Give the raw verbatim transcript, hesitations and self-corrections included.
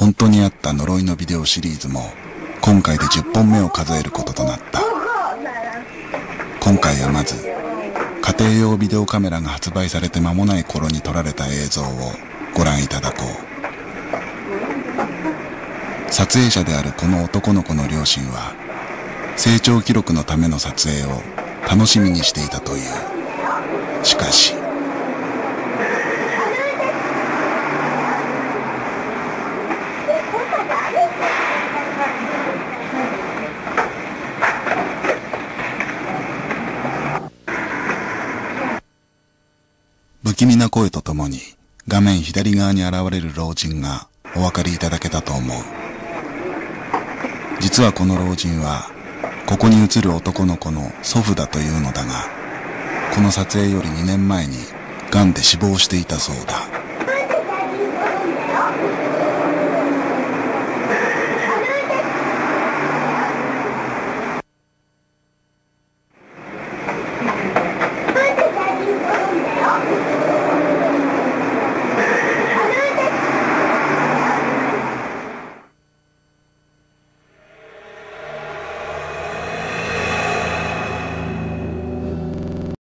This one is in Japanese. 本当にあった呪いのビデオシリーズも今回でじゅっぽんめを数えることとなった。今回はまず家庭用ビデオカメラが発売されて間もない頃に撮られた映像をご覧いただこう。撮影者であるこの男の子の両親は成長記録のための撮影を楽しみにしていたという。しかし不気味な声とともに画面左側に現れる老人がお分かりいただけたと思う。実はこの老人はここに映る男の子の祖父だというのだが、この撮影よりにねんまえに癌で死亡していたそうだ。